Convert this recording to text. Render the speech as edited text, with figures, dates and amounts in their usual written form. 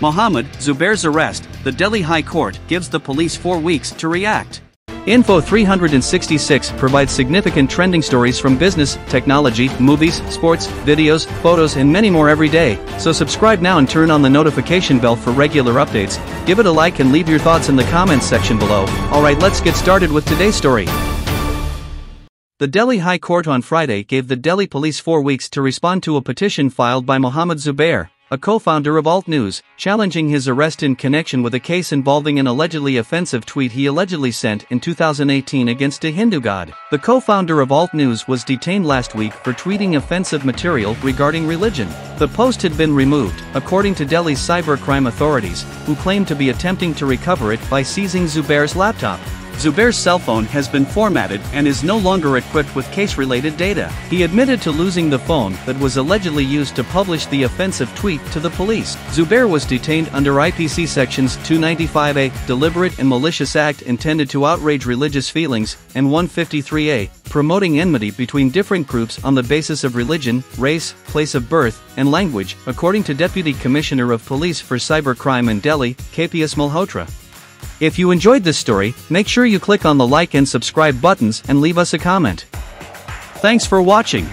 Mohammed Zubair's arrest, the Delhi High Court gives the police 4 weeks to react. Info 366 provides significant trending stories from business, technology, movies, sports, videos, photos and many more every day, so subscribe now and turn on the notification bell for regular updates. Give it a like and leave your thoughts in the comments section below. Alright, let's get started with today's story. The Delhi High Court on Friday gave the Delhi Police 4 weeks to respond to a petition filed by Mohammed Zubair, a co-founder of Alt News, challenging his arrest in connection with a case involving an allegedly offensive tweet he allegedly sent in 2018 against a Hindu god. The co-founder of Alt News was detained last week for tweeting offensive material regarding religion. The post had been removed, according to Delhi's cybercrime authorities, who claimed to be attempting to recover it by seizing Zubair's laptop. Zubair's cell phone has been formatted and is no longer equipped with case-related data. He admitted to losing the phone that was allegedly used to publish the offensive tweet to the police. Zubair was detained under IPC sections 295A, deliberate and malicious act intended to outrage religious feelings, and 153A, promoting enmity between different groups on the basis of religion, race, place of birth, and language, according to Deputy Commissioner of Police for Cybercrime in Delhi, KPS Malhotra. If you enjoyed this story, make sure you click on the like and subscribe buttons and leave us a comment. Thanks for watching.